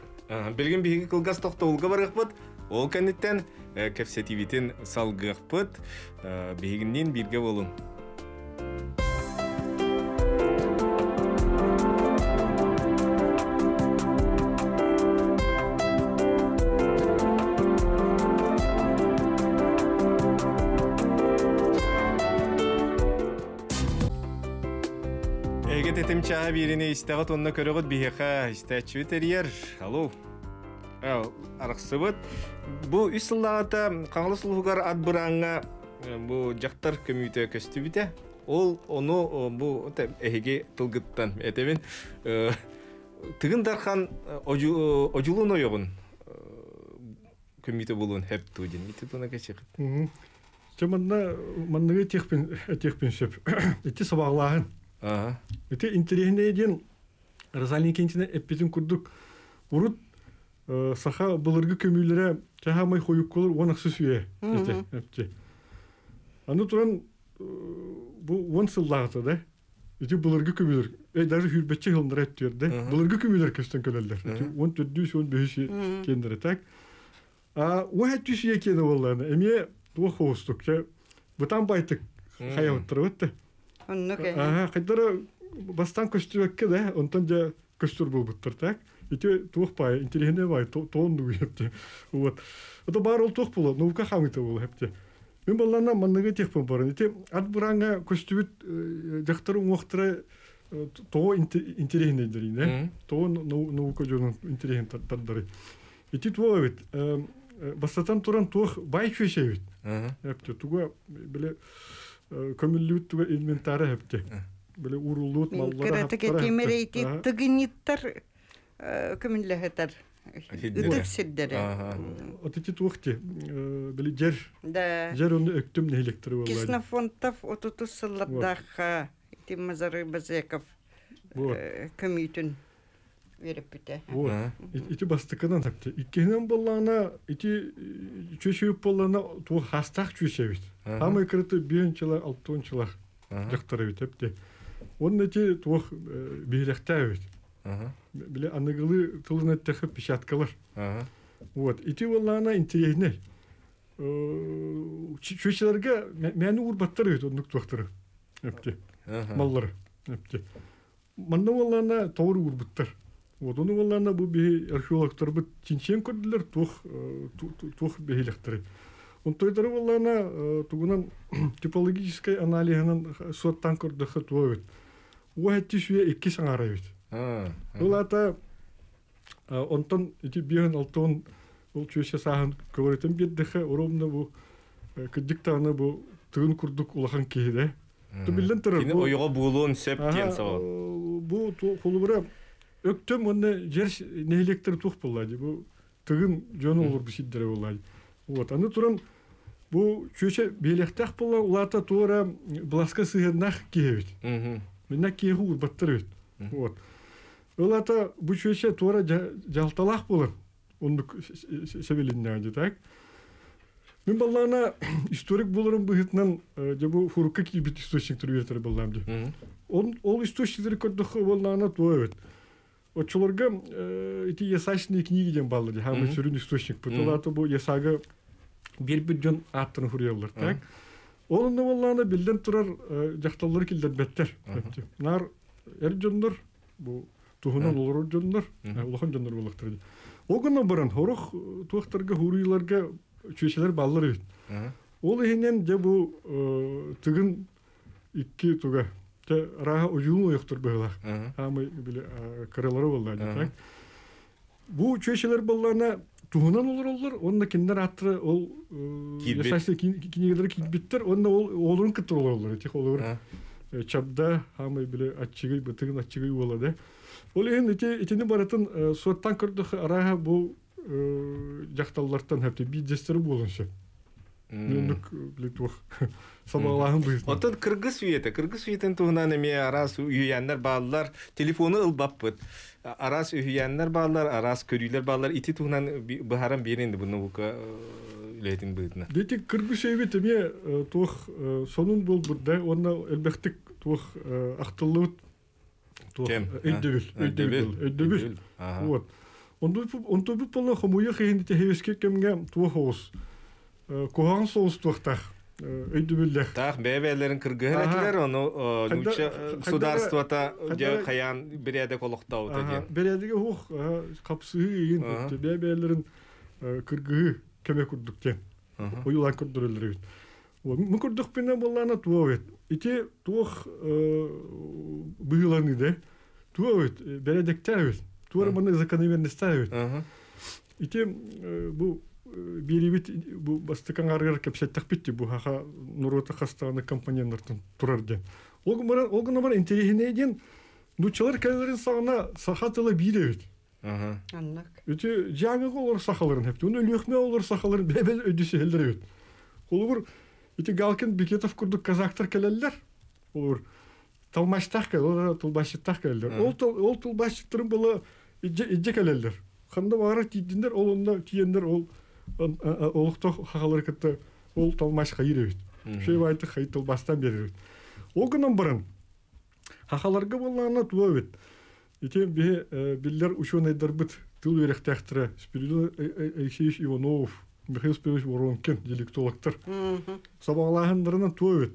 Білген бейгі қылғас тоқты олға барғық бұд. Ол кәнеттен кәпсетиветін салғық бұд. Бейгінден бірге болуң. Чаа бирине истегат онна көрөгөт биха истечү терер. Алло. Ал арыксыбыт. Бу үс сыллата каңлы сулугар ат бираңга бу жактар көмүтө көстүбүтө. Ол ону бу эге тылгыттан этебин тыгын дархан ожулуну йогун көмүтө болун хеп тудин. Итетона кечек. Чаманда мандыга техпин техпин шеп. Эти сабаглаган. Эти интересные день Розалия Кентьевна эппетин курдук урут саха былыргы көмүлөрө чахамай коюккулар онаксыз үйе эти. Аны туран бу он сылдагы да. Эти былыргы көмүлөр, э даже хүрбетче кылдыр эттер да. Былыргы көмүлөр көстөн көлөлдөр. он төрт он беш кендер так. А уаттүс экени болланы. Эме тохостук же бутан байтык хаяттыр өттү. Қайдары бастан көстірекке де, онтан жа көстір бұл бұттыр, так? Ете тұқ бай, интеллигене бай, тоғынды бұл әпте. Ата бар ол тұқ бұл, науқа қамыты бұл әпте. Мен баллана маңнығы текпен барын. Ете ат бұраңа көстірек жақтары оңақтыра тоғы интеллигене дәрейін, тоғы науқа жоның интеллигене тардары. Ете тұқ әвет, бастатан тұран тұқ бай көші әвет. Тұға біле... көмілліуіт инвентары әпте. Білі ұрылуыт маллары әптір әпті. Мен көрәтігі темірейті түгіниттар көмілі әтір. Вот эти тухти, глядер, глядер он активный электроволн. Киснофонтов от утусаладаха, эти мазары базеков, комитун, верепите. Вот. Эти бастакана такты. И кинем была она, эти чуть-чуть была она, то хастах чуть-чуть. А мы крыты бьенчила, алтончила, докторы тепте. Он эти то бирехтают. Бля, англы толны тех печаткалар. Вот, и те вала она интересней. Чучеларга, меня урбаттерит он доктор. Апти, маллар, апти. Манна вала она таур урбаттер. Вот он вала она буби археолог турбат чинчен кодлер тох тох бегилахтери. Он той дара вала она тугунан типологической анализанан сотан кордахатует. Уайтишве и кисангаравит. Ну это он там эти бьян алтон улчуся сахан говорит им беддеха уровня бу кадиктана бу тун курдук улаханки да то билентер бу его булон септенсова бу то холубра актем он не жерс не электр тух полади бу тун жанулур бисиддере полади вот а ну туран бу чуся билехтах пола улата тура бласка сыгнах киевит меня киеву баттерит вот. Улата бучуеше тура жалталах болар. Ондук себелиннеади так. Мен баллана историк боларым быгытнан жабу фурукка кибит источниктер бертер балламды. Он ол источниктер коддох боллана тоет. Очолорга эти ясачные книгиден баллады. Хамы сүрүн источник пытылаты бу ясага бир бүтөн аттын хуриялар так. Онун баллана билден турар жакталлар келден беттер. Нар Эрджендер, бо тухунан улар джендер, улахан джендер балактырды. Огына баран, хорох тухтарга хуруйларга чуешелер балларыйт. Ол ихинен же бо тыгын икки туга, те раха ужуну яктыр бэлах, хамы биле карелары баллады. Бо чуешелер баллана тухунан улар улар, онна киндер атра ол ясасы кинегедер китбиттер, онна олын кытыр улар улар, тих олар. Чабда, хамы биле отчигай, бытыгын отчигай уола, да. Олеген, этени баратын, суаттан көрдіғы араға бұл жақталылардан әпті, биддестері болыншы. Мендік, біле, туақ, сабағалағын бұйызды. Отын кыргыз виеті, кыргыз виетін туғынан әме арас үйянлар бағалылар, телефоны ұлбап бұд. Арас үйянлар бағалылар, арас көрейлер бағалылар, ити туғынан бұхарам берінді бұны бұқа летин бытна. Дети кыргыз эвит эме тох сонун болбур да, онна элбектик тох актыллыт тох эддебил, эддебил, эддебил. Вот. Онду онду бу полно хомуя хендите хевске кемге тох ос. Коган соус тохтах эддебилдер. Так бебелерин кыргызлар ону лучше государствота же хаян биряде колуктау деген. Бирядеге хух капсыын бут бебелерин кыргыз кеме курдуктен, уйлан курдурелерит. Мы курдук пина была на туовет. И те туох быйланы да, туовет, бередектают, туорманы закономерно ставят. И те бу беревит бу бастыкангаргар кепсет тахпитти бу хаха нурота хастаны компоненттан турарде. Огмара огнамар интеллигентен, ну чалар келерин сагына сахатыла биревит. Өте жаңығы олар сақаларын әпті, оны өліқме олар сақаларын бәбәл өдесі әлдері өт. Ол ұғыр, өте Галкин Бекетов күрдік қазақтар кәлелілер, ол ұғыр, талмаштақ кәлелілер, ол тұлбашыттақ кәлелілер. Ол тұлбашыттарын бұлы әдже кәлелілер. Қанда бағара тиендер, ол онында тиендер, ол ұлықта қағалар кітті, ол талмаш қайыр өт. Шөй байты қай тұлбастан бері өт. Ол күнім бұрын, қағаларға болағына туа өт. Итем бе биллер ученый дарбит тыл верехтяхтра Спиридон Алексеевич Иванов, Михаил Спиридонович Воронкин, диалектологтар. Сабағалағандарынан туа өт.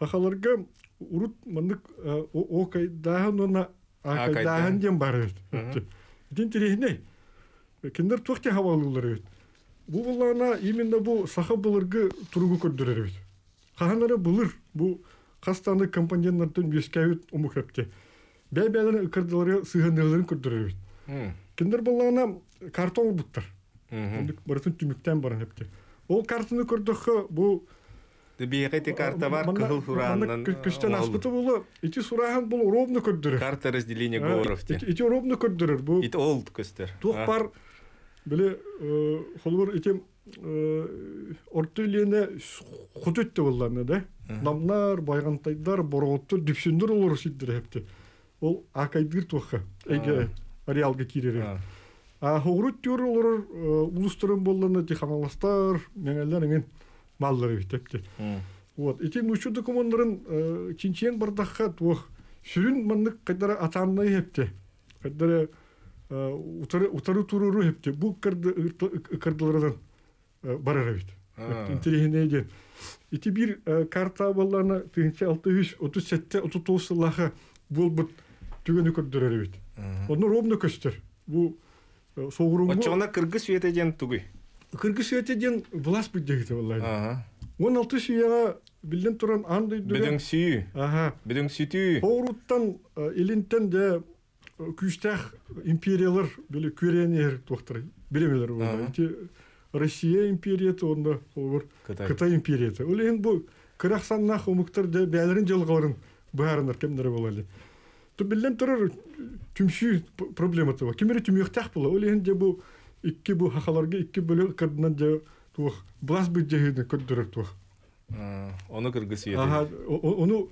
Хақаларға ұрыт маңдық оқайдағын оны ақайдағын ден бар өт. Итем терегіне, кендер тұқты хавалылар өт. Бұл болағына именно бұл сақа бұлырғы тұрғы көрдірер өт. Қағанары бұлыр, бұл қастаны компоненттен беске өт ұмық әпте. Бәй-бәйлерін үкірділері сүйгендерлерін көрдірер өйт. Кендер болағына картон бұттыр. Барытын түміктен барын әпті. Ол картыны көрдігі бұл... Бейгеті карта бар, күл сұранын... Күштен аспыты болы, еті сұраған бұл ровны көрдірер. Карта разделения говоров. Еті ровны көрдірер бұл. Ет олд көстер. Тоқ бар Били холвар итим ortuliyene kututte vallarına da namlar baygantaydılar borottur düşündür olur siddir hepti. Ol akaydır toxa. Ege realga kirer. А хогрут тюрлор улустарын болланы теханаластар, менелерин маллары битепти. Вот, эти нучу документарын чинчен бардахат вох сүрүн мындык кайдара атанны хепти. Кайдара утары утары туруру хепти. Бу кырды кырдылардан барара бит. Интеллигенеден. Эти бир карта болланы тысяча алты жүз отуз жети отуз тогуз жылга болбут түгөнү көрдөрөр бит. Ону ровно көстөр. Бу Отчего кыргыз сүйетеден тугы? Кыргыз сүйетеден влас бит дегите валлай. Он алты сүйега билден туран андай дүрен. Биден сүйі. Биден сүйті. Хоруттан илинтен де күштах империялар биле көренер тоқтыр. Билемелер валлай. Россия империяты, онда Кытай империяты. Олеген бұл кырақсаннақ омықтар де бәлерін жалғаларын бәрін аркемдері валлай. То билден турар түмші проблема табы. Кемері түміқтақ бұла. Олегінде бұл икі бұл хақаларға икі бөлі қырдынан де туық. Бұлас бұл дегені көттірер туық. Оны кіргіз етеді. Оны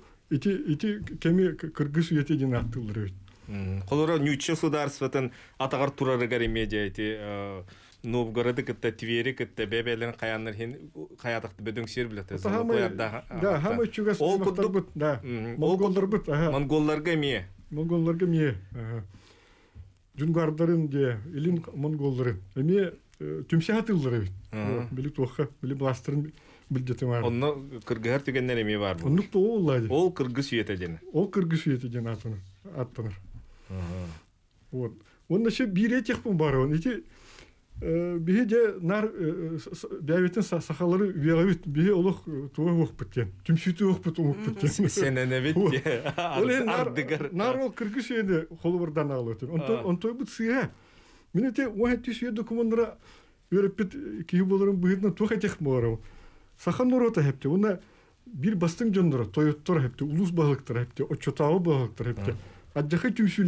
кеме кіргіз етеден аттылыр. Қолыра нүйтші сударсватын атағар турары ғаремеде айты. Новгороды кітті, Твери кітті, бәбәлін қаянлар қаятықты бөдің сер білетті. Ол құдды бұд. Монголдар бұд. Монголларға ме? Монголларға ме жүнгардарын де, елін монголларын. Әме түмсе атылдары бит. Білі тоққа, білі бластырын білдетім ары. Оны кіргігер түгеннен әме бар бұл? Онық тоғы олайды. Ол кіргі сүйетеден. Ол кіргі сүйетеден аттаныр. Оның ше бір етек бұл бары. Еті бігі нар бәйбетін сақалары бәйбет бігі олық туғы оқ біткен. Түмшеті оқ біт оқ біткен. Сен әне бітті. Нар ол кіргі сүйені қолы бірдан ағылы өтім. Онтой бұт сұйға. Мен өте оңайтті сүйе документара өріппет кейі боларын бұйытынан тоқ әтек боларым. Сақан нұр ота әпті. Оны бір бастың жандыра, тойоттар әпті, ұлыс бағылықтар әпті, отчетағы бағылықтар әпті. Аджақы түмші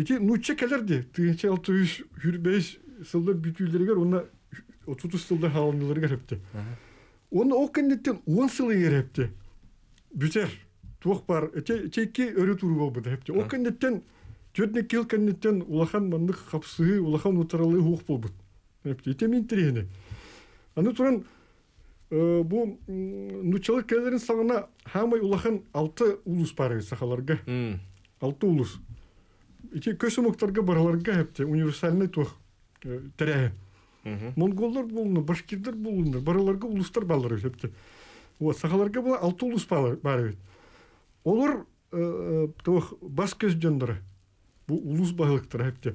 Ити нучча келерди. тысяча алты жүз жиырма беш жылдар бүтүлдергер, онда отуз жылдар халымдылар керепти. Оны ол кендеттен он жылы керепти. Бүтер, туох бар, чеки өрі туру болбыды хепти. Ол кендеттен, төртіне кел кендеттен улахан мандық қапсығы, улахан отыралы хуқ болбыды. Итем интерегені. Аны туран, бұл нуччалық келерін сағына хамай улахан алты улус бары сақаларға. Алты улус. Ити көсіміктарға бараларға әпті, универсальный тұқ тәрәе. Монголдар болыныр, башкирдар болыныр, бараларға ұлыстар балыр өтепті. Сақаларға бұл алты ұлыс бар өт. Олар тұқ бас көз жандары, бұл ұлыс бағылықтар әпті.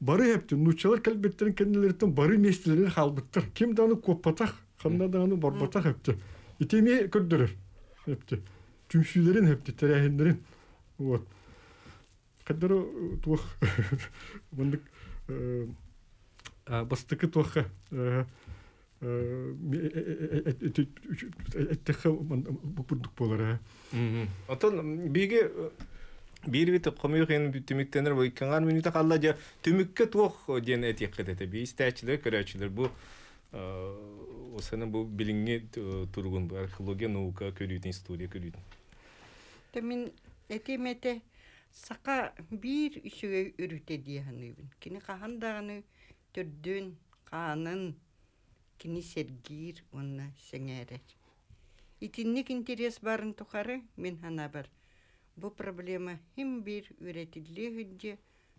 Бары әпті, нұтшалар кәлбеттерін кәнділерден бары местілерін қалбыттыр. Кем даны көппатақ, қанда даны барбатақ әпті. Итеме көрдірір әпті. Түмшілерін әпті, тәрәхендерін. Қаддары туақ, бұндық бастықы туаққа әттіққа бұндық болар. Атан, бейге бейірбеті қомайық ең түміктенір бойыққанғар мүніті қалла жа түмікке туақ ден әтек қадеті. Бей істәчілер, көрәчілер. Бұл осының бұл біліңе тұрғын бұл археология, наука, көрійтін, история көрійтін. Төмен әтеметі Сақа бір үшіге үріте дейіні өбін. Кені қағандағыны түрдің қағанын, кені сәргейір, оны сәңәрер. Итіннік интерес барын тұқары, мен ғана бар. Бұл проблема хем бір үретілі ғынде,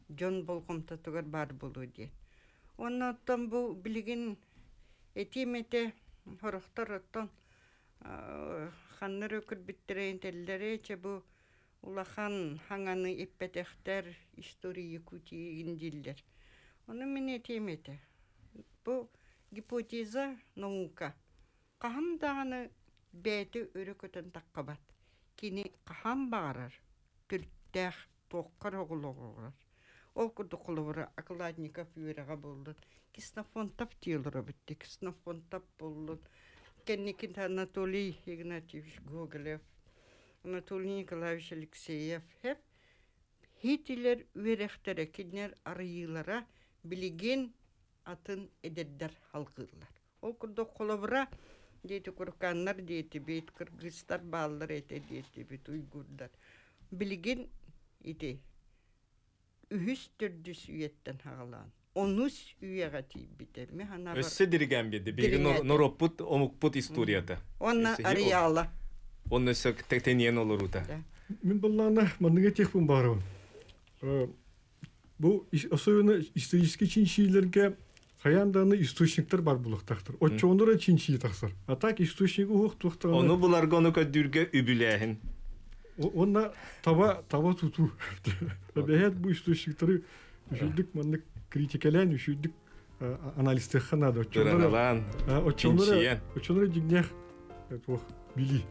жон болғымта тұғар бар болу де. Оны оттан бұл білген әтеметі, хорықтар оттан қанныр өкір біттірейін тәлілері әче бұл Улахан хаңаны еппәтәқтәр истории Якутии индиллер. Оны мене темеді. Бұл гипотеза наука. Қағам дағаны бәді өрі көтін таққа бат. Кені қағам бағарар. Түлттәқ тоққар оғыл оғылар. Ол күрді құлығыры Акладников үйреға болды. Киснофонтап дейлері бітті. Киснофонтап болды. Кәннекін Анатолий Игнатьевич Гоглев. Анатолий Николаевич Алексеев, хитилер верехтере кинер арыйлара билеген атын эдеддер халкырлар. Ол курда коловра дейти курканнар дейти бейт кыргыздар баалар эте дейти бейт уйгурдар. Билеген эти үхүс түрдүс үйеттен хагалан. Онус үйега тип бите. Өссө дириген бейди, бейген норопут, омукпут историята. Онна арыяла. Он несёк тетеньен олорута. Мен баллана, манныга техпун барым. Бу особенно исторический чинчилерге каяндааны источниктер бар булуктактыр. Отчондора чинчи таксыр. А так источник ух тухтыр. Ону буларга ону көдүргө үбүлэхин. Онна таба таба туту. Беят бу источниктери жүлдүк маннык критикалан, жүлдүк анализтер ханада. Отчондора. Отчондора. Отчондора дигнех этох били.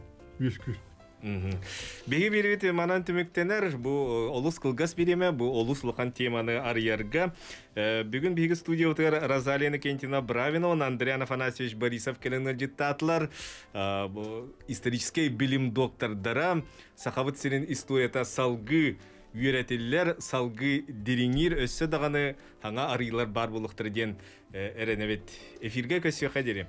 Беги бербите манан түмүктенер, бу олус кылгас береме, бу олус лухан теманы арьярга. Бүгүн биги студия отыр Розалия Кентьевна Бравина, Андрей Афанасьевич Борисов келиңер життатлар, исторический билим доктордара, сахавыт сирин историята салгы үйретелер, салгы диринир, өссө даганы ханга арыйлар бар булуктыр ден эренебет эфирге көсөй кадери.